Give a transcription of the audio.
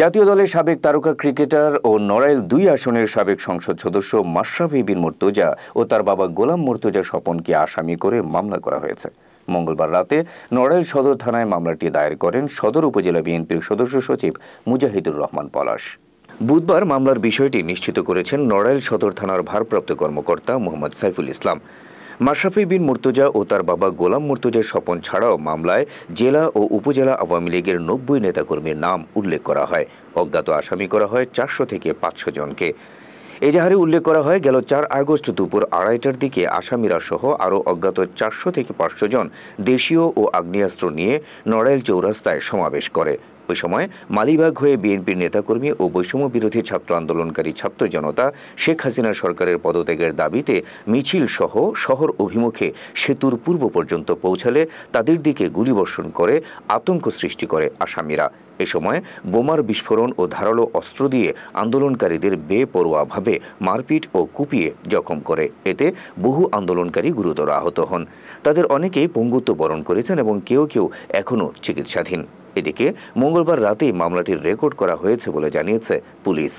জাতীয় দলের সাবেক তারকা ক্রিকেটার ও নড়াইল ২ আসনের সাবেক সংসদ সদস্য মাশরাফি বিন মুর্তজা ও তার বাবা গোলাম মুর্তজা স্বপনকে আসামি করে মামলা করা হয়েছে। মঙ্গলবার রাতে নড়াইল সদর থানায় মামলাটি দায়ের করেন সদর উপজেলা বিএনপির সদস্য সচিব মুজাহিদুল রহমান পলাশ। বুধবার মামলার বিষয়টি নিশ্চিত করেছেন নড়াইল সদর থানার ভারপ্রাপ্ত কর্মকর্তা মোহাম্মদ সাইফুল ইসলাম। মাশরাফি বিন মুর্তজা ও তার বাবা গোলাম মুর্তজার স্বপন ছাড়াও মামলায় জেলা ও উপজেলা আওয়ামী লীগের ৯০ নেতাকর্মীর নাম উল্লেখ করা হয়। অজ্ঞাত আসামি করা হয় ৪০০ থেকে ৫০০ জনকে। এজাহারে উল্লেখ করা হয়, গেল ৪ আগস্ট দুপুর ২:৩০টার দিকে আসামিরা সহ আরও অজ্ঞাত ৪০০ থেকে ৫০০ জন দেশীয় ও আগ্নেয়াস্ত্র নিয়ে নড়াইল চৌরাস্তায় সমাবেশ করে। ওই সময় মালিবাগ হয়ে বিএনপির নেতাকর্মী ও বৈষম্য বিরোধী ছাত্র আন্দোলনকারী ছাত্র জনতা শেখ হাসিনা সরকারের পদত্যাগের দাবিতে মিছিল সহ শহর অভিমুখে সেতুর পূর্ব পর্যন্ত পৌঁছালে তাদের দিকে গুলিবর্ষণ করে আতঙ্ক সৃষ্টি করে আসামিরা। এ সময় বোমার বিস্ফোরণ ও ধারালো অস্ত্র দিয়ে আন্দোলনকারীদের বেপরোয়াভাবে মারপিট ও কুপিয়ে জখম করে। এতে বহু আন্দোলনকারী গুরুতর আহত হন। তাদের অনেকেই পঙ্গুত্ব বরণ করেছেন এবং কেউ কেউ এখনও চিকিৎসাধীন। এদিকে মঙ্গলবার রাতেই মামলাটির রেকর্ড করা হয়েছে বলে জানিয়েছে পুলিশ।